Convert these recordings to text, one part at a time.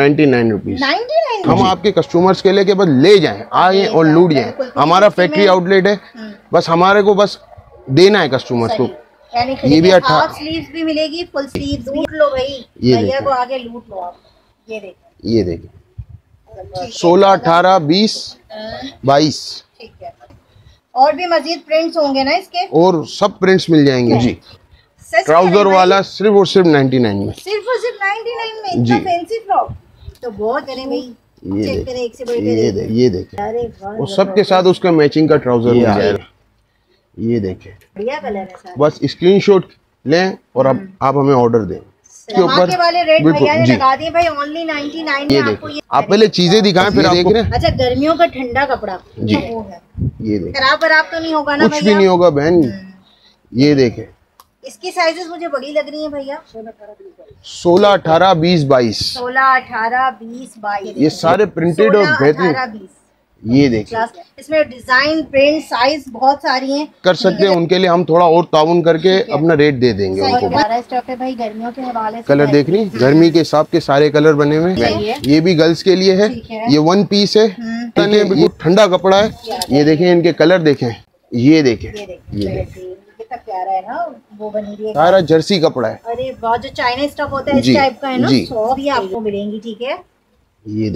99 rupees. हम आपके customers के लिए के बस ले जाएं, आए और लूट जाएं। हमारा फैक्ट्री आउटलेट है, बस हमारे को बस देना है कस्टमर्स को। ये भी हाफ स्लीव्स भी मिलेगी, फुल स्लीव्स लूट लो भाई, भैया को आगे लूट लो आप। ये देखिए 16, 18, 20, 22 और भी मजीद प्रिंट्स होंगे ना इसके, और सब प्रिंट्स मिल जाएंगे जी। ट्राउजर वाला सिर्फ और सिर्फ 99 में, सिर्फ और सिर्फ 99 में इतना फैंसी फ्रॉक तो बहुत करें भाई। चेक करें एक से बड़ी, ये देखें, और सबके साथ उसका मैचिंग का ट्राउजर मिल जाएगा। ये देखें बढ़िया कलर है सर, बस स्क्रीनशॉट लें और अब आप हमें ऑर्डर दें। इसके ऊपर लगा दिए भाई ओनली 99 में आपको। ये आप पहले चीजें दिखाएं फिर आपको। अच्छा गर्मियों का ठंडा कपड़ा जी, ये देखें खराब खराब तो नहीं होगा ना, कुछ भी नहीं होगा बहन। ये देखें इसकी साइजेस मुझे बड़ी लग रही है भैया। 16, 18, 20, 22 16, 18, 20, 22 ये सारे प्रिंटेड और बेहतरीन। ये देखिए इसमें डिजाइन प्रिंट साइज बहुत सारी हैं। कर सकते हैं उनके लिए हम थोड़ा और ताउन करके अपना रेट दे देंगे उनको। स्टॉक है भाई गर्मियों के हवाले से, कलर देख रही गर्मी के हिसाब के सारे कलर बने हुए हैं। ये भी गर्ल्स के लिए है, ये वन पीस है, ये ठंडा कपड़ा है। ये देखें इनके कलर देखें, ये देखें प्यारा है ना, वो बनी हुई है सारा जर्सी कपड़ा है। अरे वाह, जो चाइना स्टॉक होता है इस टाइप का है ना, 100 भी आपको मिलेंगी। ठीक है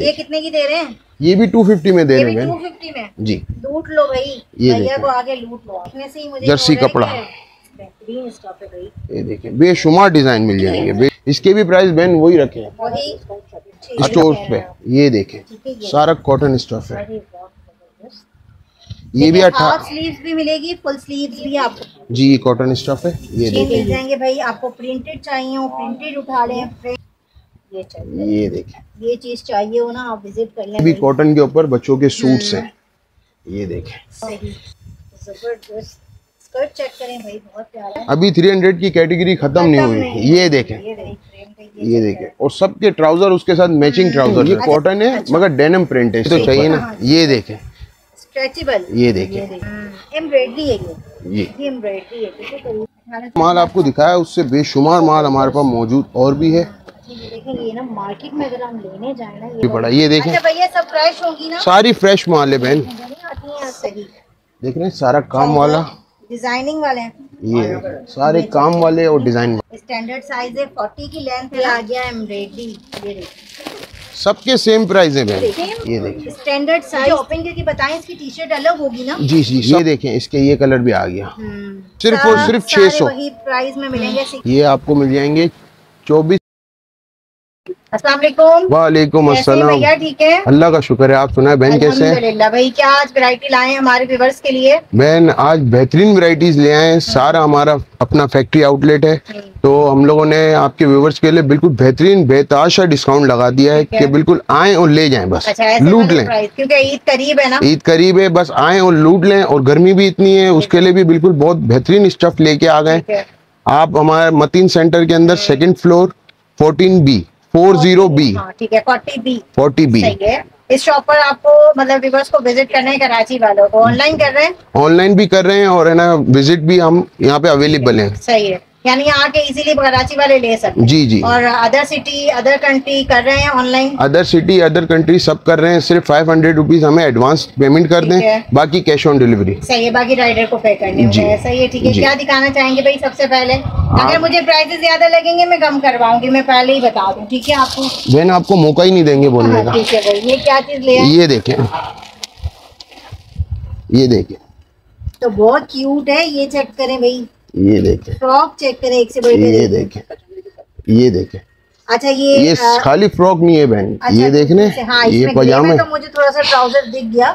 ये कितने की दे रहे हैं? ये भी 250 में दे रहे हैं, 250 में जी। लूट लो भाई, भैया को आगे लूट लो। इसमें से ही मुझे जर्सी कपड़ा बेहतरीन स्टॉक है भाई। ये देखें बेशुमार डिजाइन मिल जाएंगे। इसके भी प्राइस बहन वही रखे हैं स्टोर पे। ये देखें सारा कॉटन स्टॉक है। ये भी हाफ स्लीव्स भी मिलेगी, फुल स्लीव्स भी आपको जी। कॉटन स्टफ है, ये मिल जाएंगे भाई आपको। प्रिंटेड चाहिए हो प्रिंटेड उठा लें, ये चाहिए, ये देखें ये चीज चाहिए हो ना आप विजिट कर लें। भी कॉटन के ऊपर बच्चों के सूट्स हैं। ये देखें जबरदस्त स्कर्ट चेक करें भाई, बहुत प्यारा है। अभी 300 की कैटेगरी खत्म नहीं हुई। ये देखें ये देखें, और सबके ट्राउजर उसके साथ मैचिंग ट्राउजर। ये कॉटन है मगर डेनिम प्रिंट है तो चाहिए ना। ये देखें स्ट्रेचेबल, ये देखिए एम्ब्रॉयडरी है। ये एम्ब्रॉयडरी है। माल आपको दिखाया उससे बेशुमार माल हमारे पास मौजूद और भी है। ये ना मार्केट में अगर हम लेने जाए ना ये पड़ा। ये देखें अच्छा भैया सब फ्रेश होगी ना, सारी फ्रेश माल है बहन। देख रहे हैं सारा काम वाला डिजाइनिंग वाले हैं, ये सारे काम वाले और डिजाइन। स्टैंडर्ड साइज है, 40 की लेंथ है, आ गया एम्ब्रॉयडरी। ये देखिए सबके सेम प्राइस है बहन। ये देखिए स्टैंडर्ड साइज ओपन करके बताएं, इसकी टी शर्ट अलग होगी ना जी जी। ये देखें इसके ये कलर भी आ गया, सिर्फ और सिर्फ 600 प्राइस में मिलेंगे। ये आपको मिल जाएंगे 24। अस्सलाम वालेकुम भैया, ठीक है अल्लाह का शुक्र है। आप सुनाए बहन कैसे हैं भाई? क्या आज वैरायटी लाए हमारे व्यूअर्स के लिए? बहन आज बेहतरीन वैरायटीज ले आए हैं। सारा हमारा अपना फैक्ट्री आउटलेट है तो हम लोगों ने आपके व्यूअर्स के लिए बिल्कुल बेहतरीन बेताशा डिस्काउंट लगा दिया है कि बिल्कुल आए और ले जाएं, बस लूट लें क्योंकि ईद करीब है ना। ईद करीब है, बस आए और लूट लें। और गर्मी भी इतनी है उसके लिए भी बिल्कुल बहुत बेहतरीन स्टफ लेके आ गए। आप हमारे मतीन सेंटर के अंदर 2nd फ्लोर 14B 40B, ठीक है 40B है। इस शॉप पर आपको मतलब व्यूअर्स को विजिट करना है, कराची वालों को। ऑनलाइन कर रहे हैं? ऑनलाइन भी कर रहे हैं और है ना विजिट भी हम यहाँ पे अवेलेबल हैं। सही है, यानी आके इजीली कराची वाले ले सकते हैं जी जी। और अदर सिटी अदर कंट्री कर रहे हैं online? Other city other country सब कर रहे हैं। सिर्फ 500 रुपीज हमें एडवांस पेमेंट कर दें, बाकी कैश ऑन डिलीवरी। सही है, बाकी राइडर को पे करने होते हैं। सही है, ठीक है। क्या दिखाना चाहेंगे भाई सबसे पहले? अगर मुझे प्राइसेस ज्यादा लगेंगे मैं कम करवाऊंगी, मैं पहले ही बता दूं। ठीक है आपको बहन, आपको मौका ही नहीं देंगे बोलने का। ठीक है भाई, ये क्या चीज ले? ये देखें, ये देखें तो बहुत क्यूट है। ये चेक करें भाई, ये देखें फ्रॉक चेक करें एक से बढ़कर। ये देखें, ये देखें अच्छा ये खाली फ्रॉक नहीं है बहन। अच्छा, ये देखने हाँ, ये पजामा तो मुझे थोड़ा सा ट्राउजर दिख गया,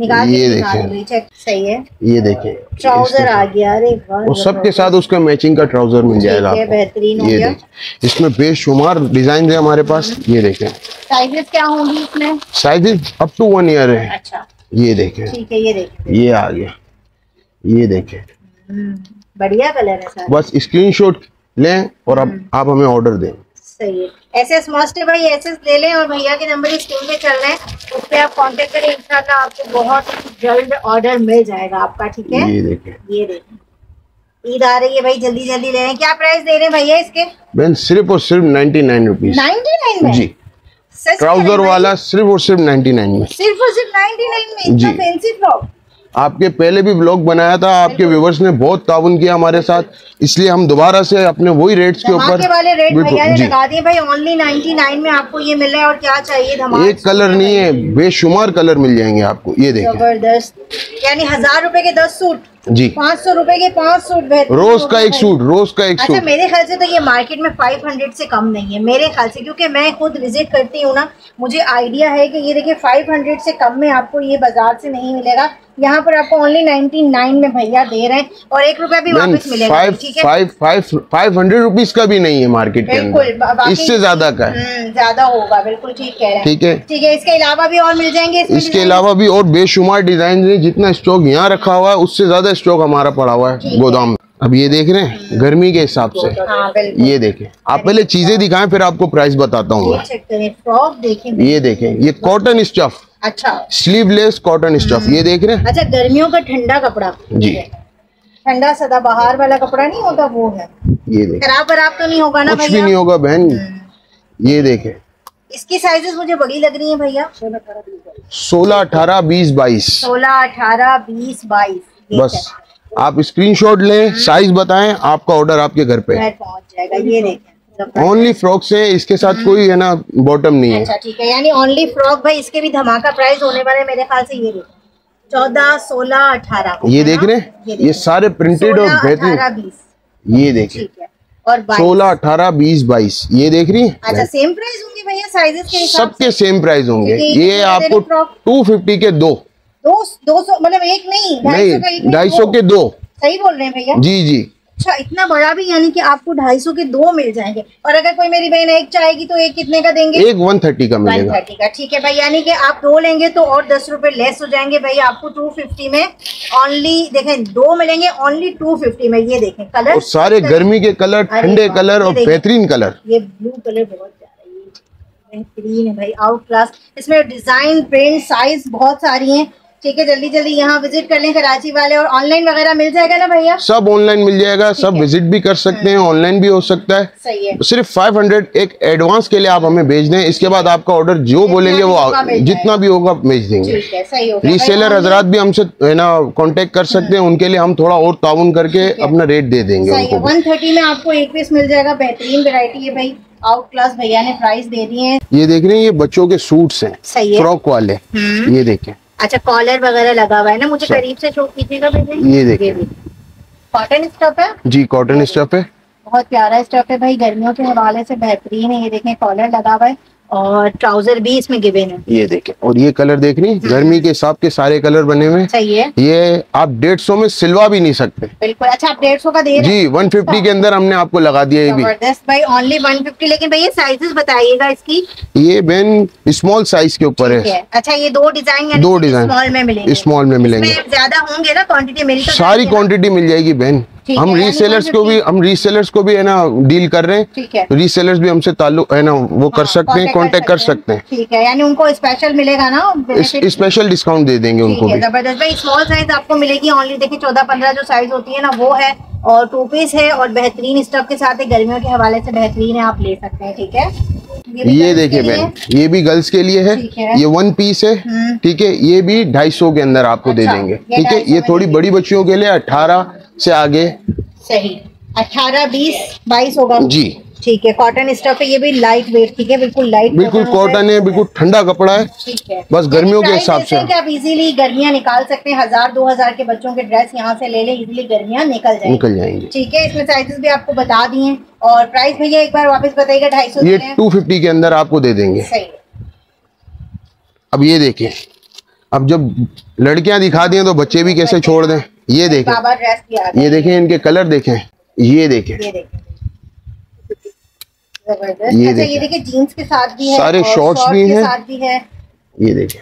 निकाल के निकाल चेक। सही है, ये देखें ट्राउजर आ गया। अरे और सबके साथ उसका मैचिंग का ट्राउजर मिल जाएगा आपको, बेहतरीन हो गया। इसमें बेशुमार डिजाइन है हमारे पास। ये देखें साइजेस क्या होंगी इसमें? साइजेस अप टू 1 ईयर है। अच्छा ये देखें, ठीक है ये देखें ये आ गया। ये देखें बढ़िया कलर है, बस स्क्रीनशॉट लें और आप हमें ऑर्डर दें। सही है, एसएस मस्ट है भाई, एसएस ले लें। और भैया के नंबर स्क्रीन पे चल रहे हैं, उस पर आप कांटेक्ट करें। इंशाल्लाह आपको बहुत जल्द ऑर्डर मिल जाएगा आपका। ठीक है ये देखें, ये देखें ईद आ रही है भाई, जल्दी जल्दी ले रहे हैं। क्या प्राइस दे रहे हैं भैया इसके? बहन सिर्फ और सिर्फ 99 रुपीज जी। ट्राउजर वाला सिर्फ और सिर्फ 99 में, सिर्फ और सिर्फ 99 में जी। फैंसी फ्रॉक आपके पहले भी ब्लॉग बनाया था, आपके व्यूवर्स ने बहुत ताउन किया हमारे साथ, इसलिए हम दोबारा से अपने वही रेट्स के ऊपर लगा दिए भाई। ओनली 99 में आपको ये मिल रहा है। और क्या चाहिए? ये कलर नहीं है, बेशुमार कलर मिल जाएंगे आपको। ये देखिए जबरदस्त, यानी 1000 रुपए के 10 सूट जी, 500 रुपए के 5 सूट, रोज का एक सूट, रोज का एक सूट। अच्छा, मेरे ख्याल से तो ये मार्केट में 500 से कम नहीं है मेरे ख्याल से, क्योंकि मैं खुद विजिट करती हूँ ना, मुझे आइडिया है कि ये देखिए 500 से कम में आपको ये बाजार से नहीं मिलेगा। यहाँ पर आपको ओनली 99 में भैया दे रहे हैं, और 1 रुपया भी वापस मिलेगा। ठीक है, 500 रुपीज का भी नहीं है मार्केट के अंदर, इससे ज्यादा का है, ज्यादा होगा। बिल्कुल ठीक कह रहे हैं। ठीक है, ठीक है। इसके अलावा भी और मिल जाएंगे, इसके अलावा भी और बेशुमार डिजाइन है। जितना स्टॉक यहाँ रखा हुआ है उससे ज्यादा स्टॉक हमारा पड़ा हुआ है गोदाम में। अब ये देख रहे हैं गर्मी के हिसाब से। हाँ, ये देखें आप, पहले चीजें दिखाएं फिर आपको प्राइस बताता हूँ। ये देखें, ये कॉटन स्टफ, अच्छा स्लीवलेस कॉटन स्टफ, ये देख रहे हैं। अच्छा, गर्मियों का ठंडा कपड़ा जी, ठंडा सदाबहार वाला कपड़ा नहीं होता वो है। ये देखें, खराब खराब तो नहीं होगा ना? कुछ भी नहीं होगा बहन। ये देखें, इसकी साइजेस मुझे बड़ी लग रही है भैया। 16, 18, 20, 22, 16, 18, 20, 22। बस आप स्क्रीनशॉट लें, साइज बताएं, आपका ऑर्डर आपके घर पे पहुंच जाएगा। ये देखें, ओनली फ्रॉक से, इसके साथ कोई है ना बॉटम नहीं है। अच्छा ठीक है, यानी ओनली फ्रॉक भाई। इसके भी धमाका प्राइस होने वाले मेरे ख्याल से। ये 14, 16, 18, ये देख रहे हैं, ये सारे प्रिंटेड और बेहतरीन। ये देखे, और 16, 18, 20, 22, ये देख रही है। अच्छा, सेम प्राइस होंगे भैया साइजेस के हिसाब से? सबके सेम प्राइस होंगे। ये आपको 250 के 200, मतलब एक नहीं 250 के 2। सही बोल रहे हैं भैया? जी जी। अच्छा, इतना बड़ा भी, यानी कि आपको 250 के 2 मिल जाएंगे। और अगर कोई मेरी बहन एक चाहेगी तो एक कितने का देंगे? एक 130 का मिलेगा। 130 का, ठीक है भाई। यानी कि आप 2 लेंगे तो और 10 रुपए लेस हो जाएंगे भाई। आपको 250 में ओनली देखें 2 मिलेंगे, ओनली 250 में। ये देखें कलर, सारे गर्मी के कलर, ठंडे कलर और बेहतरीन कलर। ये ब्लू कलर बहुत बेहतरीन है भाई, आउट क्लास। इसमें डिजाइन, प्रिंट, साइज बहुत सारी है। ठीक है, जल्दी जल्दी यहाँ विजिट कर लें कराची वाले। और ऑनलाइन वगैरह मिल जाएगा ना भैया? सब ऑनलाइन मिल जाएगा, सब विजिट भी कर सकते हैं, ऑनलाइन भी हो सकता है। सही है। सिर्फ 500 एक एडवांस के लिए आप हमें भेज दें, इसके बाद आपका ऑर्डर जो बोलेंगे वो जितना भी होगा भेज देंगे। रीसेलर हजरात भी हमसे है ना कॉन्टेक्ट कर सकते हैं, उनके लिए हम थोड़ा और ताउन करके अपना रेट दे देंगे। 130 में आपको एक पीस मिल जाएगा। बेहतरीन वैरायटी है भाई, आउट क्लास भैया ने प्राइस दे दिए हैं। ये देख रहे हैं, ये बच्चों के सूट्स हैं, फ्रॉक वाले। ये देखें, अच्छा कॉलर वगैरह लगा हुआ है ना? मुझे करीब से शो कीजिएगा भाई। ये देखिए, कॉटन स्टफ है जी, कॉटन स्टफ है, बहुत प्यारा स्टफ है भाई, गर्मियों के हवाले से बेहतरीन है। ये देखें, कॉलर लगा हुआ है और ट्राउजर भी इसमें गिवन है। ये देखें, और ये कलर देख रही, गर्मी के हिसाब के सारे कलर बने हुए। सही है। ये आप 150 में सिलवा भी नहीं सकते। बिल्कुल। अच्छा, आप 150 का दे रहे हैं जी, 150 के अंदर हमने आपको लगा दिया। ये भी जबरदस्त भाई, ओनली 150। लेकिन भाई ये साइजेस बताइएगा इसकी। ये बहन स्मॉल साइज के ऊपर है। अच्छा, ये 2 डिजाइन स्मॉल में मिलेंगे, ज्यादा होंगे ना क्वान्टिटी? मेरी सारी क्वान्टिटी मिल जाएगी बहन। हम रीसेलर्स को भी है ना डील कर रहे हैं, तो रीसेलर्स भी हमसे ताल्लुक है ना वो कर सकते हैं, कांटेक्ट कर सकते हैं। ठीक है, यानी उनको स्पेशल मिलेगा ना, स्पेशल डिस्काउंट दे देंगे उनको। जबरदस्त भाई, स्मॉल साइज आपको मिलेगी ओनली। देखिए 14, 15 जो साइज होती है ना वो है, और 2 पीस है, और बेहतरीन स्टफ के साथ है, गर्मियों के हवाले से बेहतरीन है, आप ले सकते हैं। ठीक है, ये देखिए बहन, ये भी गर्ल्स के लिए है, ये 1 पीस है। ठीक है, ये भी 250 के अंदर आपको दे देंगे। ठीक है, ये थोड़ी बड़ी बच्चियों के लिए 18 से आगे। सही, 18, 20, 22 होगा जी। ठीक है, कॉटन स्टफ है, ये भी लाइट वेट। ठीक है, बिल्कुल लाइट, बिल्कुल कॉटन है, बिल्कुल ठंडा कपड़ा है। ठीक है, बस गर्मियों के हिसाब से आप इजीली गर्मियां निकाल सकते हैं। 1000, 2000 के बच्चों के ड्रेस यहाँ से ले लें, इजीली गर्मियां निकल जाएंगी। ठीक है, इसमें साइजेस भी आपको बता दिए, और प्राइस भैया एक बार वापस बताइएगा। 250 ये 250 के अंदर आपको दे देंगे। सही। अब ये देखे, अब जब लड़कियां दिखा दी तो बच्चे भी कैसे छोड़ दें। ये देखें, बाबा ड्रेस भी आ गया। ये देखें, इनके कलर देखें। ये देखें जबरदस्त। अच्छा, ये देखिए जीन्स के साथ भी है, सारे शॉर्ट्स भी हैं। ये देखें,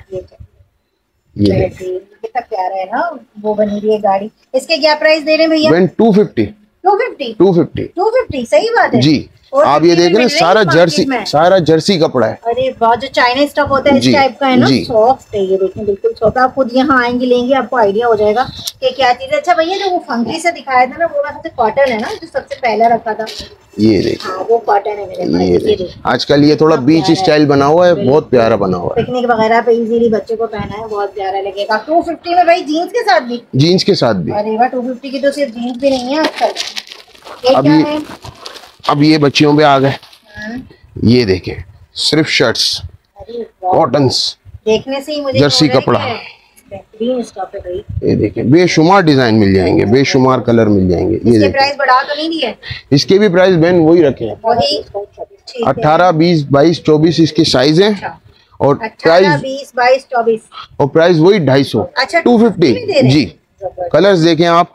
ये कितना प्यारा है ना, वो बनी हुई है गाड़ी। इसके क्या प्राइस दे रहे हैं भैया? 250। 250। सही बात है जी। आप ये देख रहे हैं सारा जर्सी कपड़ा है। अरे बहुत जो चाइना स्टफ होता है इस टाइप का है ना, सॉफ्ट है ये देखिए बिल्कुल सॉफ्ट। आप खुद यहाँ आएंगे लेंगे आपको आइडिया हो जाएगा कि क्या चीज है। अच्छा भैया जो वो फंकी से दिखाया था ना वो सबसे कॉटन है ना, जो सबसे पहला रखा था ये देखिए। हाँ, वो कॉटन है। ये आजकल ये थोड़ा बीच स्टाइल बना हुआ है, बहुत प्यारा बना हुआ है। पिकनिक वगैरह पे इजीली बच्चे को पहना है, बहुत प्यारा लगेगा। 250 में भाई जीन्स के साथ भी, जीन्स के साथ भी। अरे वाह 250 की तो सिर्फ जीन्स भी नहीं है आजकल। अब ये बच्चियों पे आ गए। ये देखे सिर्फ शर्ट्स कॉटन्स, देखने से ही मुझे जर्सी कपड़ा। ये देखिए बेशुमार डिजाइन मिल जाएंगे, बेशुमार कलर मिल जाएंगे। ये प्राइस बढ़ा तो नहीं दिया, इसके भी प्राइस बहन वही रखे हैं 18, 20, 22, 24 इसके साइज हैं। और प्राइस वही 250 250 जी। कलर्स देखें आप,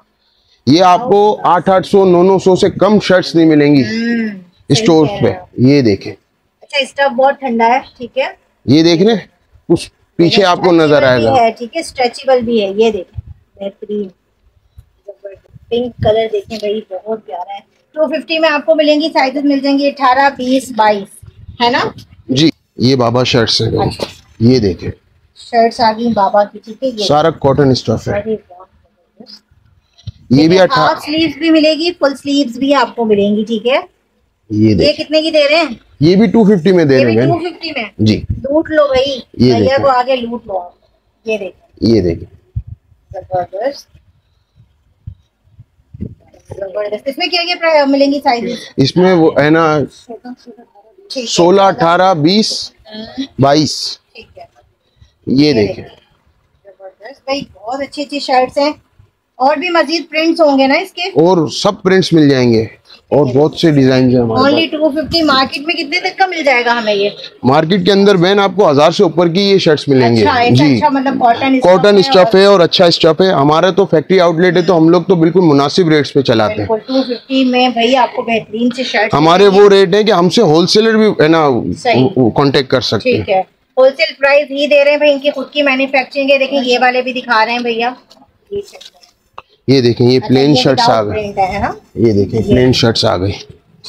ये आपको 800, 900 से कम शर्ट्स नहीं मिलेंगी स्टोर पे। ये देखें अच्छा स्टफ बहुत ठंडा है, ठीक है। ये देख रहे कुछ पीछे आपको नजर आएगा, ठीक है स्ट्रेचेबल भी है। ये देखें बेहतरीन पिंक कलर देखें भाई बहुत प्यारा है। 250 में आपको मिलेंगी, साइजेस मिल जाएंगे 18, 20, 22 है ना जी। ये बाबा शर्ट्स है, ये देखे शर्ट्स आ गई बाबा की, ठीक है। सारा कॉटन स्टफ है। ये भी 8 स्लीव्स भी मिलेगी, फुल स्लीव्स भी आपको मिलेंगी, ठीक है। ये कितने की दे रहे हैं? ये भी 250 में दे रहे हैं। 250 में जी। लूट लो भाई, भैया को आगे लूट लो। ये देखिए, ये देखिए जबरदस्त जबरदस्त। इसमें क्या क्या मिलेंगी साइज? इसमें वो है ना 16, 18, 20, 22, ठीक है। ये देखिए जबरदस्त भाई बहुत अच्छी अच्छी शर्ट्स हैं। और भी मजीद प्रिंट्स होंगे ना इसके, और सब प्रिंट्स मिल जाएंगे और बहुत से डिजाइन हैं हमारे। ओनली 250 मार्केट में कितने तक का मिल जाएगा हमें? ये मार्केट के अंदर बहन आपको 1000 से ऊपर की ये शर्ट्स मिलेंगे। अच्छा, जी अच्छा, मतलब कॉटन स्टफ है और अच्छा स्टफ है। हमारा तो फैक्ट्री आउटलेट है तो हम लोग तो बिल्कुल मुनासिब रेट्स पे चलाते हैं। 250 में भाई आपको बेहतरीन से शर्ट, हमारे वो रेट है की हमसे होलसेलर भी है ना कॉन्टेक्ट कर सकते हैं। होलसेल प्राइस ही दे रहे हैं भाई, इनकी खुद की मैन्युफैक्चरिंग है। देखिए ये वाले भी दिखा रहे हैं भैया, ये देखें ये प्लेन शर्ट्स आ गए। ये देखें प्लेन शर्ट्स आ गई,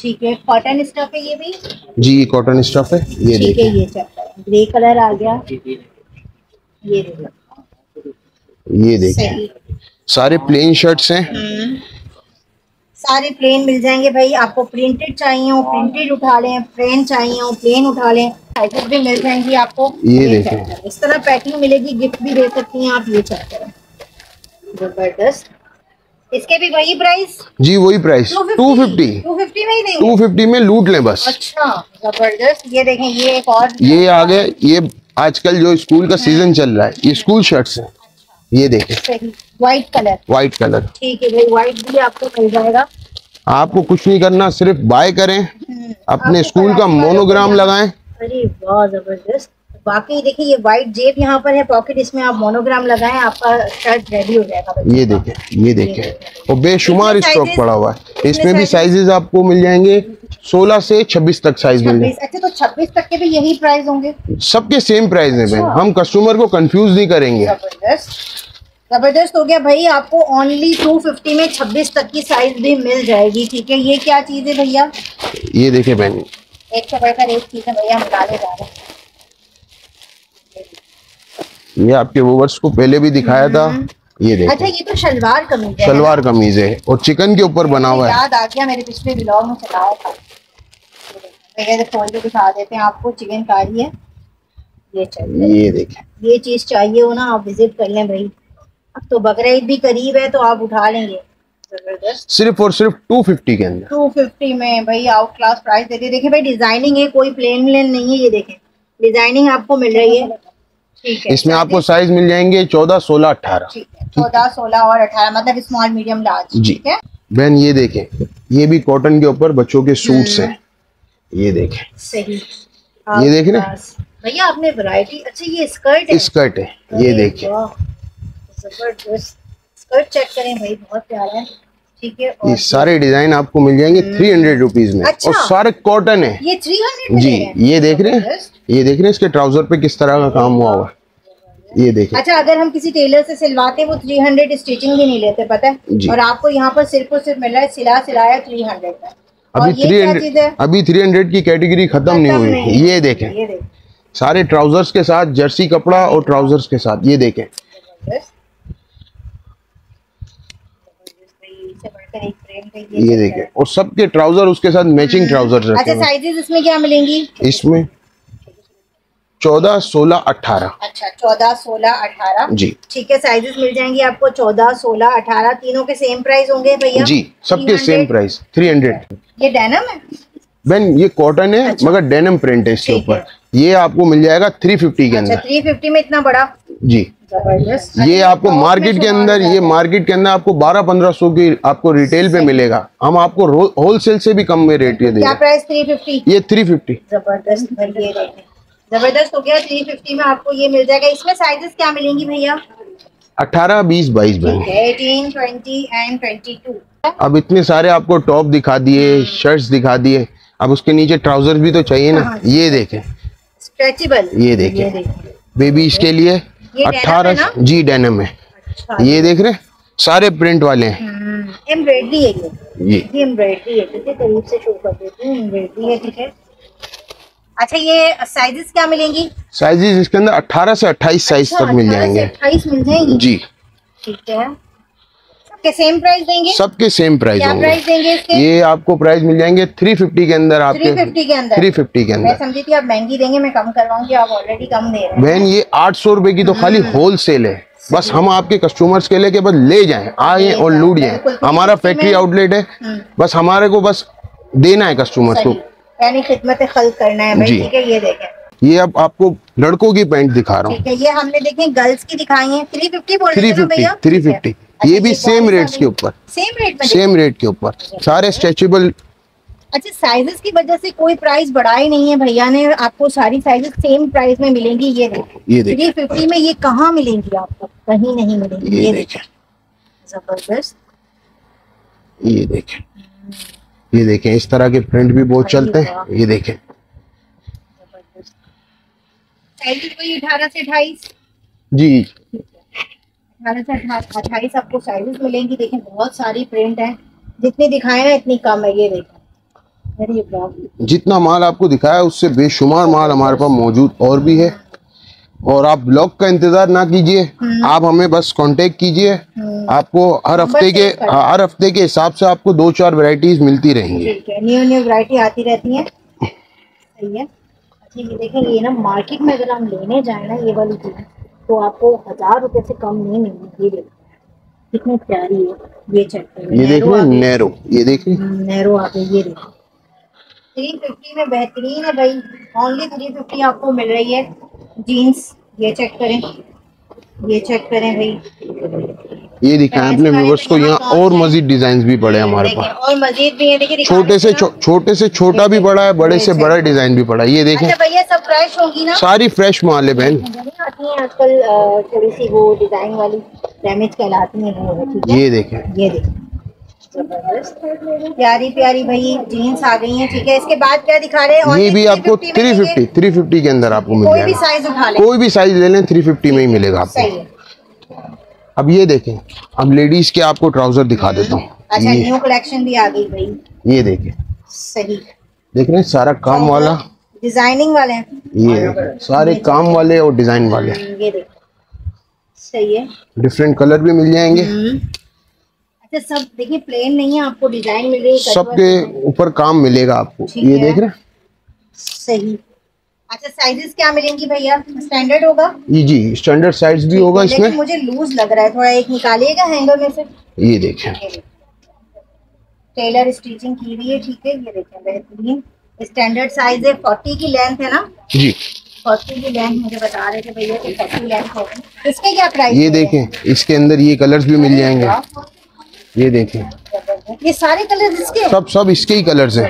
ठीक है। कॉटन स्टफ है ये भी जी, ये कॉटन स्टफ है। ये देखिए ये ग्रे कलर आ गया। ये देखिए सारे प्लेन शर्ट्स हैं, सारे प्लेन मिल जाएंगे भाई आपको। प्रिंटेड चाहिए हो प्रिंटेड उठा लें, प्लेन चाहिए हो प्लेन उठा लें, पैकेट भी मिल जाएंगी आपको। ये देखें इस तरह पैकिंग मिलेगी, गिफ्ट भी दे सकती हैं आप। ये चेक करें जबरदस्त। इसके भी वही प्राइस जी, वही प्राइस 250 में ही देंगे। 250 में लूट लें बस। अच्छा जबरदस्त। ये देखें ये एक और, ये आ गए। ये आजकल जो स्कूल का सीजन चल रहा है ये स्कूल शर्ट्स हैं। ये देखें व्हाइट कलर, व्हाइट कलर, ठीक है भाई व्हाइट भी आपको मिल जाएगा। आपको कुछ नहीं करना, सिर्फ बाय करें, अपने स्कूल का मोनोग्राम लगाएं। अरे वाह जबरदस्त। बाकी देखिए ये व्हाइट जेब यहाँ पर है पॉकेट, इसमें आप मोनोग्राम लगाएं आपका शर्ट रेडी हो जाएगा। ये देखें, ये देखें और बेशुमार स्टॉक पड़ा हुआ है। इसमें भी साइजेस आपको मिल जाएंगे 16 से 26 तक साइज मिलेंगे। अच्छा तो 26 तक के भी यही प्राइस होंगे? सबके सेम प्राइस है बहन, हम कस्टमर को कंफ्यूज नहीं करेंगे। जबरदस्त हो गया भाई, आपको ओनली 250 में 26 तक की साइज भी मिल जाएगी, ठीक है। ये क्या चीज है भैया? ये देखे बहन एक कपड़े का रेट, ठीक है भैया हम डाले जा रहे हैं। ये आपके व्यूअर्स को पहले भी दिखाया था। ये देखो अच्छा ये तो सलवार कमीज है, सलवार कमीज है और चिकन के ऊपर बना हुआ है। याद आ गया मेरे पिछले व्लॉग में चलाया था, मैंने फोन पे दिखा देते हैं आपको। चिकनकारी है ये चाहिए, ये देखें ये चीज चाहिए हो ना आप विजिट कर लें भाई। अब तो बकरा ईद भी करीब है तो आप उठा लेंगे। सिर्फ और सिर्फ 250 के अंदर 250 में भाई आउट क्लास प्राइस देते। देखें भाई डिजाइनिंग है, कोई प्लेन व्लेन नहीं है। ये देखें डिजाइनिंग आपको मिल रही है, ठीक है। इसमें आपको साइज मिल जाएंगे 14, 16, 18, ठीक है। 14, 16 और 18 मतलब स्मॉल मीडियम लार्ज, ठीक है बहन। ये देखें ये भी कॉटन के ऊपर बच्चों के सूट्स हैं। ये देखें सही, ये देख रहे भैया आपने वैरायटी। अच्छा ये स्कर्ट है, स्कर्ट है ये देखिए जबरदस्त स्कर्ट, चेक करें भाई बहुत प्यारा है, ठीक है। ये सारे डिजाइन आपको मिल जाएंगे 300 रुपीज में। अच्छा। और सारे कॉटन है ये 300 जी। ये देख रहे हैं, ये देख रहे हैं इसके ट्राउजर पे किस तरह का काम हुआ हुआ। ये देखिए अच्छा अगर हम किसी टेलर से सिलवाते वो 300 स्टिचिंग भी नहीं लेते पता है, और आपको यहाँ पर सिर्फ और सिर्फ मिल रहा है सिला सिलाया 300 का। अभी 300 की कैटेगरी खत्म नहीं हुई। ये देखें, सारे ट्राउजर्स के साथ जर्सी कपड़ा और ट्राउजर्स के साथ, ये देखें ये देखें, और सबके ट्राउजर उसके साथ मैचिंग ट्राउजर्स। अच्छा, साइजेस इसमें क्या मिलेंगी? इसमें 14, 16, 18। अच्छा, 14, 16, 18 जी, ठीक है। साइजेस मिल जाएंगी आपको 14, 16, 18, तीनों के सेम प्राइस होंगे भैया? जी, सबके सेम प्राइस 300। ये डेनिम है बहन, ये कॉटन है। अच्छा, मगर डेनिम प्रिंट है इसके ऊपर। ये आपको मिल जाएगा 350 के अंदर। 350 में इतना बड़ा जी, जबरदस्त। ये आपको मार्केट के अंदर, ये मार्केट के अंदर आपको 1200-1500 की आपको रिटेल पे मिलेगा। हम आपको होलसेल से भी कम में रेट ये देंगे। क्या प्राइस? 350। ये 350 जबरदस्त, जबरदस्त हो गया। 350 में आपको ये मिल जाएगा। इसमें साइजेस क्या मिलेंगी भैया? 18, 20, 22 में 18, 20 एंड 22। अब इतने सारे आपको टॉप दिखा दिए, शर्ट्स दिखा दिए, अब उसके नीचे ट्राउजर भी तो चाहिए ना। ये देखें स्ट्रेचेबल, ये देखें बेबीज के लिए 18 जी डेनिम है। अच्छा, ये देख रहे सारे प्रिंट वाले हैं। एम्ब्रॉयडरी है ये एम्ब्रॉयडरी है, ठीक है, करीब से शो कर देती हूं। एम्ब्रॉयडरी है, ठीक है। अच्छा, ये साइजेस क्या मिलेंगी? साइजेस इसके अंदर 18 से 28 साइज तक मिल जाएंगे। 28 मिल जाएंगे जी, ठीक है। सबके सेम प्राइस देंगे? सबके सेम प्राइस होंगे। क्या प्राइस देंगे इसके? ये आपको प्राइस मिल जाएंगे 350 के अंदर। आपके 350 के अंदर? 350 के अंदर। मैं समझी थी आप महंगी देंगे, मैं कम करवाऊंगी, आप ऑलरेडी कम दे रहे हैं। बहन ये 800 रुपए की तो खाली होलसेल है। बस हम आपके कस्टमर्स के लेके बस ले जाए, आए और लूट जाए। हमारा फैक्ट्री आउटलेट है, बस हमारे को बस देना है कस्टमर्स को, यानी खिदमत खल्क करना है भाई, ठीक है। ये देखें, ये अब आपको लड़कों की पैंट दिखा रहा हूँ, ठीक है। ये हमने देखें गर्ल्स की दिखाई है। 350 बोल रहे थे भैया? 350। ये भी सेम रेट्स के ऊपर, सेम रेट के ऊपर, सारे स्ट्रेचेबल। अच्छा, साइजेस की वजह से कोई प्राइस बढ़ा ही नहीं है भैया ने, आपको सारी साइजेस सेम प्राइस में मिलेंगी। ये देखिए 350 में ये कहाँ मिलेंगी आपको? कहीं नहीं मिलेंगी। ये देखें जबरदस्त, ये देखें, ये देखें, इस तरह के प्रिंट भी बहुत चलते हैं। ये देखें 18 से 28 जी, 18 से 28 आपको साइजेस मिलेंगी। देखें बहुत सारी प्रिंट है, जितनी दिखाए ना इतनी कम है। ये देखें जितना माल आपको दिखाया उससे बेशुमार माल हमारे पास मौजूद और भी है। और आप ब्लॉग का इंतजार ना कीजिए, आप हमें बस कांटेक्ट कीजिए। आपको हर हफ्ते के हिसाब से आपको 2-4 वैरायटीज मिलती रहेंगी, ठीक है। न्यू वैरायटी आती रहती है, सही है। अच्छा, ये देखें, ये ना मार्केट में अगर हम लेने जाए ना ये वाली चीज, तो आपको 1000 रुपए से कम नहीं मिलेगी। ये देखिए कितनी प्यारी है, ये चटनी, ये देखिए नैरो, ये देखिए नैरो आप, ये देखिए 350 में बेहतरीन है भाई। ओनली 350 आपको मिल रही है जीन्स। ये चेक करें, ये चेक करें भाई, ये दिखाएं अपने व्यूअर्स को। यहाँ और मजीद डिजाइन भी पड़े हमारे पास, और मजीद भी है। छोटे से छोटा भी पड़ा है, बड़े से बड़ा डिजाइन भी पड़ा है। ये देखें भैया सब फ्रेश होगी ना? सारी फ्रेश माल है बहन। आजकल थोड़ी सी वो डिजाइन वाली डैमेज कहलाती है। ये देखें, ये देखें प्यारी प्यारी भाई जीन्स आ गई है, ठीक है। इसके बाद क्या दिखा रहे हैं? ये भी आपको 350 के अंदर आपको मिल जाएगा। कोई भी साइज उठा लें, कोई भी साइज ले लें, 350 में ही मिलेगा आपको। अब ये देखें, अब लेडीज के आपको ट्राउजर दिखा देता हूँ। अच्छा, न्यू कलेक्शन भी आ गई भाई। ये देखें सही देख रहे हैं, सारा काम वाला डिजाइनिंग वाले हैं। ये सारे काम वाले और डिजाइन वाले, ये देखें सही है। डिफरेंट कलर भी मिल जाएंगे। सब देखिए प्लेन नहीं है, आपको डिजाइन मिल रही है, सबके ऊपर काम मिलेगा आपको। ये देख रहे हैं सही। अच्छा, साइजेस क्या मिलेंगी भैया? स्टैंडर्ड होगा जी, स्टैंडर्ड साइज भी होगा इसमें। मुझे लूज लग रहा है थोड़ा, एक निकालिएगा हैंगर में से। ये देखें टेलर स्टिचिंग की हुई है, ठीक है। ये देखें बेहतरीन स्टैंडर्ड साइज है। 40 की लेंथ है ना जी, 40 की लेंथ मुझे बता रहे थे भैया कि 40 लेंथ होगी। इसके क्या प्राइस? ये देखें इसके अंदर ये कलर्स भी मिल जाएंगे। ये देखें ये सारे कलर्स इसके, सब इसके ही कलर्स हैं।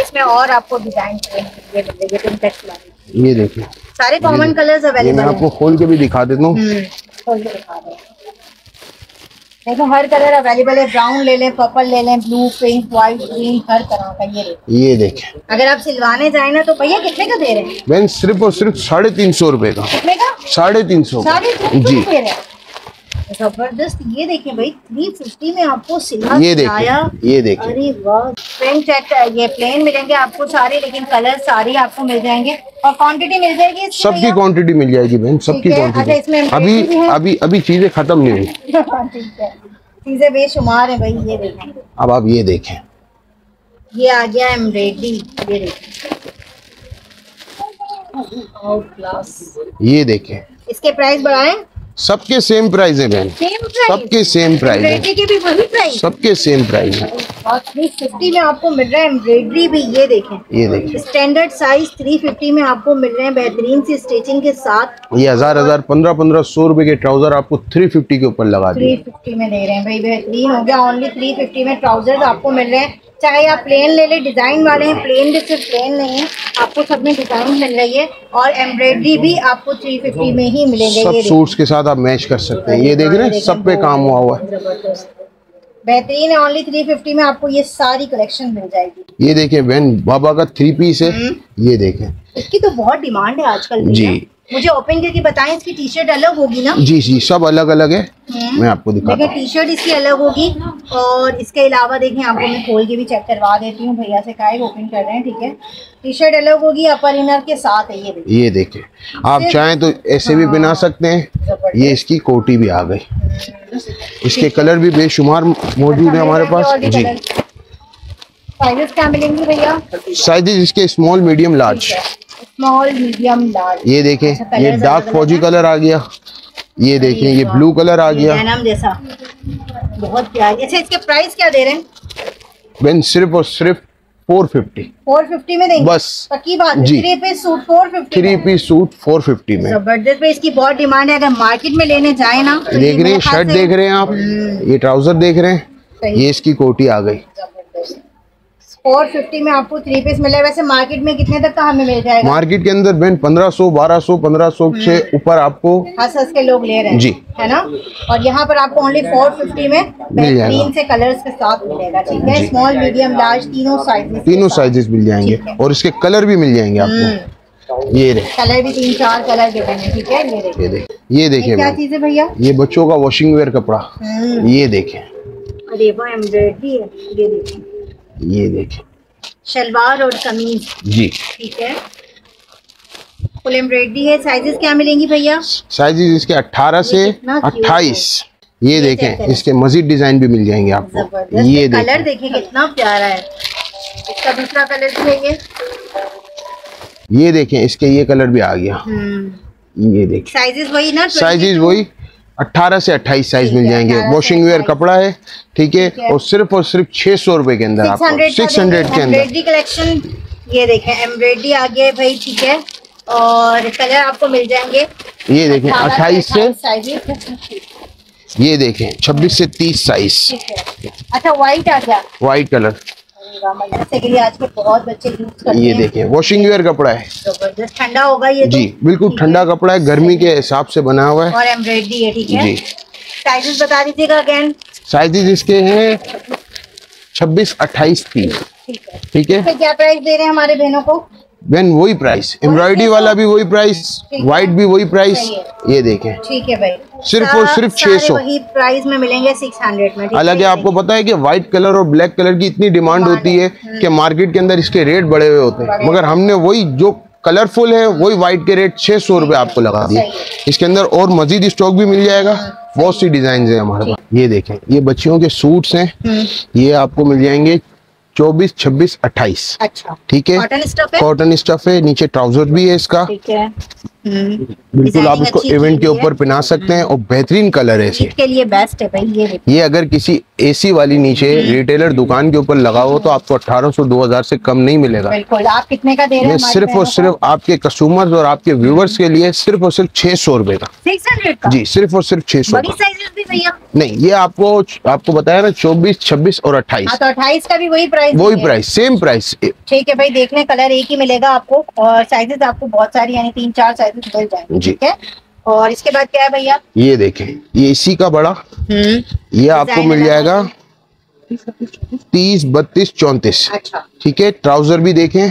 इसमें और आपको डिजाइन ये देखें सारे कॉमन कलर्स अवेलेबल हैं। मैं आपको खोल के भी दिखा देता हूँ, देखो हर कलर अवेलेबल है। ब्राउन ले लें, पर्पल ले लें, ब्लू, पिंक, व्हाइट, ग्रीन, हर तरह का। ये देखें अगर आप सिलवाने जाए ना तो भैया कितने का दे रहे हैं? मैम सिर्फ और सिर्फ 350 रुपए का। 350 जी। जबरदस्त। ये देखें भाई 350 में आपको सिला सिलाया, ये देखें, अरे वाह। प्लेन चेक, ये प्लेन मिलेंगे आपको सारे, लेकिन कलर सारे आपको मिल जाएंगे और क्वांटिटी मिल जाएगी, सबकी क्वांटिटी मिल जाएगी बहन, सबकी क्वांटिटी। अभी अभी अभी चीजें खत्म नहीं हुई, चीजें बेशुमार है भाई। ये देखें, अब आप ये देखें, ये आ गया एम्ब्रॉयडरी, ये देखें, ये देखें। इसके प्राइस बढ़ाएं, सबके सेम प्राइस है बहन, सबके सेम प्राइस है, सबके सेम प्राइस है। 350 में आपको मिल रहा है एम्ब्रॉयडरी भी, ये देखें, ये देखें, स्टैंडर्ड साइज 350 में आपको मिल रहे हैं बेहतरीन सी स्टिचिंग के साथ। ये 1000 1500 के ट्राउजर आपको 350 के ऊपर लगा दिए, 350 में दे रहे हैं भाई, बेहतरीन हो गया। ओनली 350 में ट्राउजर आपको मिल रहे हैं, चाहे आप प्लेन ले ले, डिजाइन वाले हैं, प्लेन भी, सिर्फ प्लेन नहीं है, आपको सब में डिजाइन मिल रही है और एम्ब्रॉयडरी भी आपको 350 में ही मिलेंगे। सब सूट्स के साथ आप मैच कर सकते हैं, ये देख रहे हैं, सब पे काम हुआ है, बेहतरीन है। ओनली 350 में आपको ये सारी कलेक्शन मिल जाएगी। ये देखें बहन, बाबा का 3 पीस है, ये देखें, इसकी तो बहुत डिमांड है आजकल जी। मुझे ओपन करके बताएं, इसकी टी शर्ट अलग होगी ना? जी जी, सब अलग अलग है, मैं आपको दिखाता हूं। टी शर्ट इसकी अलग होगी और इसके अलावा देखें, आपको मैं खोल के भी चेक करवा देती हूँ, भैया से काहे ओपन कर रहे हैं, ठीक है। टी शर्ट अलग होगी, अपर इनर के साथ है, ये देखें, ये देखें। आप चाहें तो ऐसे भी पहना सकते हैं। ये इसकी कोटी भी आ गई, इसके कलर भी बेशुमार मौजूद है हमारे पास जी। साइजेस क्या मिलेंगे भैया? साइजेस इसके small, medium, large, small, medium, large. ये देखें, ये डार्क फौजी कलर आ गया, ये देखें, ये ब्लू कलर आ गया, नाम जैसा, बहुत प्यारी। अच्छा, इसके प्राइस क्या दे रहे हैं बहन? सिर्फ और सिर्फ 450 में देंगे, बस पक्की बात जी। 3 पीस सूट 450 में, जबरदस्त पे, इसकी बहुत डिमांड है। अगर मार्केट में लेने जाए ना, देख रहे हैं, शर्ट देख रहे हैं आप, ये ट्राउजर देख रहे हैं, ये इसकी कोटी आ गई। 450 में आपको 3 पीस मिला है। वैसे मार्केट में कितने तक का हमें मिल जाएगा? मार्केट के अंदर बहन 1500 1200 से ऊपर आपको हंस के लोग ले रहे हैं जी, है ना। और यहाँ पर आपको ओनली 450 में बेहतरीन से कलर्स के साथ मिलेगा, ठीक है। स्मॉल, मीडियम, लार्ज तीनों साइजेस मिल जाएंगे और इसके कलर भी मिल जाएंगे आपको। ये कलर भी 3-4 कलर देखेंगे, ठीक है। ये देखें क्या चीज है भैया? ये बच्चों का वॉशिंग वेयर कपड़ा, ये देखें, अरे वो एम्ब्रॉयडरी है, ये देखें, ये देखें, शलवार और कमीज जी, ठीक है, फुल एम्ब्रॉयडरी है। साइजेस क्या मिलेंगी भैया? साइजेस इसके 18 से 28। ये देखें, इसके मजीद डिजाइन भी मिल जाएंगे आपको। ये कलर देखें कितना प्यारा है, इसका दूसरा कलर देखेंगे, ये देखें, इसके ये कलर भी आ गया, ये देखें। साइजेस वही ना? साइजेस वही 18 से 28 साइज मिल जाएंगे। वॉशिंग वेयर कपड़ा है, ठीक है, और सिर्फ 600 रुपए के अंदर आपको 600 के अंदर कलेक्शन। ये देखें, एम्ब्रॉयडरी आ गया भाई, ठीक है, और कलर आपको मिल जाएंगे। ये देखें 28 से, ये देखें 26 से 30 साइज। अच्छा, व्हाइट आ गया, व्हाइट कलर के लिए आजकल बहुत बच्चे यूज करते हैं। ये देखें, वॉशिंग वेयर कपड़ा है, जबरदस्त, ठंडा होगा ये जी, बिल्कुल ठंडा कपड़ा है, गर्मी के हिसाब से बना हुआ है और एम्ब्रॉयडरी है, ठीक है जी। साइजेस बता दीजिएगा अगेन। साइजेस इसके हैं 26, 28, 30, ठीक है। क्या प्राइस दे रहे हैं हमारे बहनों को? बहन वही प्राइस, एम्ब्रॉयडरी वाला भी वही प्राइस, व्हाइट भी वही प्राइस। ये देखें, ठीक है भाई, सिर्फ और सिर्फ 600 वही प्राइस में मिलेंगे, 600 में। हालांकि आपको पता है कि व्हाइट कलर और ब्लैक कलर की इतनी डिमांड होती है कि मार्केट के अंदर इसके रेट बढ़े हुए होते हैं, मगर हमने वही जो कलरफुल है वही व्हाइट के रेट 600 रुपए आपको लगा दिए। इसके अंदर और मजीद स्टॉक भी मिल जाएगा, बहुत सी डिजाइन है हमारे पास। ये देखें, ये बच्चियों के सूट्स हैं, ये आपको मिल जाएंगे 24, 26, 28। अच्छा, ठीक है, कॉटन स्टफ है, नीचे ट्राउजर भी है इसका, ठीक है, बिल्कुल। आप इसको इवेंट के ऊपर पहना सकते हैं और बेहतरीन कलर है, इसके लिए बेस्ट है भाई। ये अगर किसी एसी वाली नीचे रिटेलर दुकान के ऊपर लगाओ तो आपको 1800-2000 से कम नहीं मिलेगा। बिल्कुल, आप कितने का दे रहे हैं? सिर्फ और सिर्फ आपके कस्टमर्स और आपके व्यूवर्स के लिए सिर्फ और सिर्फ 600 रुपए का जी, सिर्फ और सिर्फ 600। नहीं, ये आपको बताया ना, 24, 26 और 28, 28 का भी वही प्राइस सेम प्राइस, ठीक है भाई। देख रहे हैं, कलर एक ही मिलेगा आपको और साइजेस आपको बहुत सारी, यानी 3-4 साइजेस मिल जाएंगे, ठीक है। और इसके बाद क्या है भैया? ये देखें, ये इसी का बड़ा, ये आपको मिल जाएगा 30, 32, 34, ठीक है। ट्राउजर भी देखें,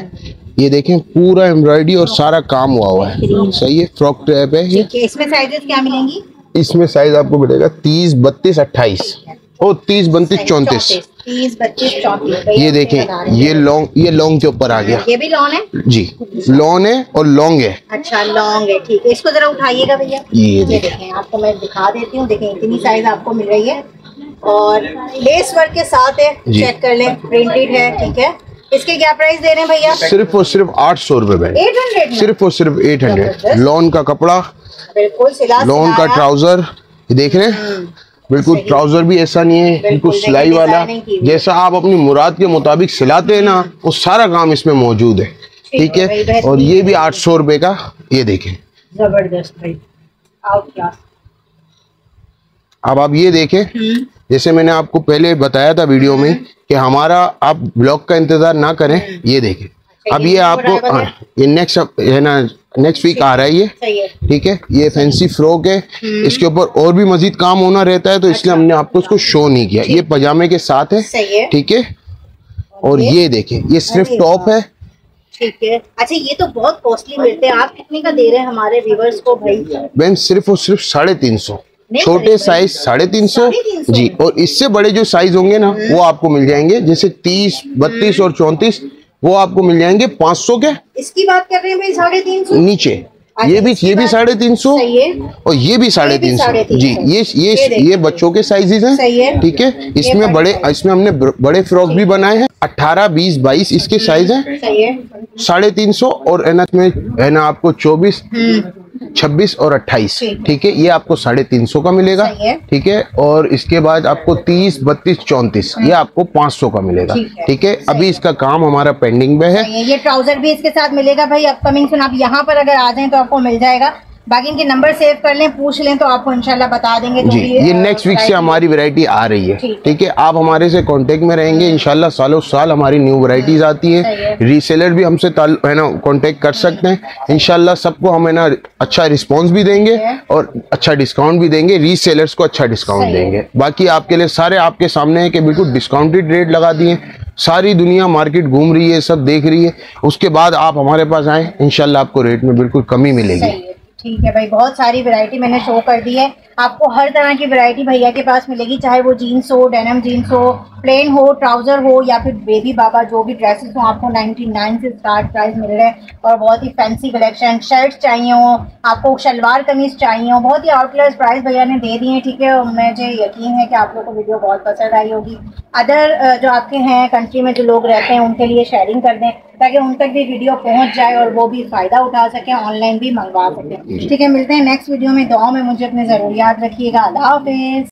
ये देखें, पूरा एम्ब्रॉयडरी और सारा काम हुआ है, सही है। फ्रॉक टैप है, इसमें साइजेस क्या मिलेंगी? इसमें साइज आपको मिलेगा 30, 32, 28 और 30, 32, 34। ये देखें, ये लॉन्ग के ऊपर आ गया। ये भी लॉन है जी, लॉन है और लॉन्ग है। अच्छा, लॉन्ग है, ठीक है। इसको जरा उठाइएगा भैया, ये देखें, आपको मैं दिखा देती हूँ। देखें, इतनी साइज आपको मिल रही है और लेस वर्क के साथ है, चेक कर लें, प्रिंटेड है, ठीक है। इसके क्या प्राइस दे रहे हैं भैया? सिर्फ और सिर्फ 800 रुपए में, 800 सिर्फ और सिर्फ 800। लॉन का कपड़ा, बिल्कुल लॉन का ट्राउजर, देख रहे हैं, बिल्कुल ट्राउजर भी ऐसा नहीं है, बिल्कुल सिलाई वाला, जैसा आप अपनी मुराद के मुताबिक सिलाते हैं ना, वो सारा काम इसमें मौजूद है, ठीक है। और ये भी 800 रुपए का, ये देखें, जबरदस्त भाई, आउट क्लास। अब आप ये देखें, जैसे मैंने आपको पहले बताया था वीडियो में कि हमारा आप ब्लॉग का इंतजार ना करें, ये देखें। अब ये आपको ये नेक्स्ट है ना, नेक्स्ट वीक आ रहा है ये, ठीक है। ये फैंसी फ्रॉक है, इसके ऊपर और भी मजीद काम होना रहता है, तो इसलिए हमने आपको इसको शो नहीं किया। ये पजामे के साथ है, ठीक है। और ये देखें, ये सिर्फ टॉप है, ठीक है। अच्छा, ये तो बहुत कॉस्टली मिलते हैं, आप कितने का दे रहे हैं हमारे व्यूअर्स को भाई? बहन, सिर्फ और सिर्फ 350। छोटे साइज 350 जी, और इससे बड़े जो साइज होंगे ना, वो आपको मिल जाएंगे, जैसे 30, 32 और 34, वो आपको मिल जाएंगे 500 के। इसकी बात कर रहे हैं भाई, 350 नीचे। ये भी 350 और ये भी 350 जी। ये बच्चों के साइजेस हैं, ठीक है। इसमें बड़े, इसमें हमने बड़े फ्रॉक भी बनाए हैं, 18, 20, 22 इसके साइज हैं, 350 और है ना आपको 24, 26 और 28, ठीक है। ये आपको 350 का मिलेगा, ठीक है। और इसके बाद आपको 30, 32, 34 ये आपको 500 का मिलेगा, ठीक है। अभी इसका काम हमारा पेंडिंग में है। ये ट्राउजर भी इसके साथ मिलेगा भाई, अपकमिंग सुन, आप यहाँ पर अगर आ जाए तो आपको मिल जाएगा। बाकी इनके नंबर सेव कर लें, पूछ लें तो आपको इंशाल्लाह बता देंगे जी। ये नेक्स्ट वीक से हमारी वैरायटी आ रही है, ठीक है। आप हमारे से कांटेक्ट में रहेंगे, इंशाल्लाह सालों साल हमारी न्यू वैरायटीज आती है। रीसेलर भी हमसे है ना कांटेक्ट कर सकते हैं, इंशाल्लाह सबको हम है ना अच्छा रिस्पॉन्स भी देंगे और अच्छा डिस्काउंट भी देंगे, रीसेलर्स को अच्छा डिस्काउंट देंगे। बाकी आपके लिए सारे आपके सामने है कि बिल्कुल डिस्काउंटेड रेट लगा दिए, सारी दुनिया मार्केट घूम रही है, सब देख रही है। उसके बाद आप हमारे पास आए, इंशाल्लाह आपको रेट में बिल्कुल कमी मिलेगी, ठीक है भाई। बहुत सारी वैरायटी मैंने शो कर दी है आपको, हर तरह की वैरायटी भैया के पास मिलेगी, चाहे वो जीन्स हो, डेनिम जीन्स हो, प्लेन हो, ट्राउजर हो, या फिर बेबी बाबा, जो भी ड्रेसेस हो, आपको 99 से स्टार्ट प्राइस मिल रहे हैं। और बहुत ही फैंसी कलेक्शन, शर्ट्स चाहिए हो आपको, शलवार कमीज चाहिए हो, बहुत ही आउटलेस प्राइस भैया ने दे दिए हैं, ठीक है। और मुझे यकीन है कि आप लोग को वीडियो बहुत पसंद आई होगी। अदर जो आपके हैं कंट्री में जो लोग रहते हैं, उनके लिए शेयरिंग कर दें ताकि उन तक भी वीडियो पहुंच जाए और वो भी फ़ायदा उठा सकें, ऑनलाइन भी मंगवा सकें, ठीक है। मिलते हैं नेक्स्ट वीडियो में, दुआ में मुझे अपने ज़रूर याद रखिएगा। अल्लाह हाफिज़।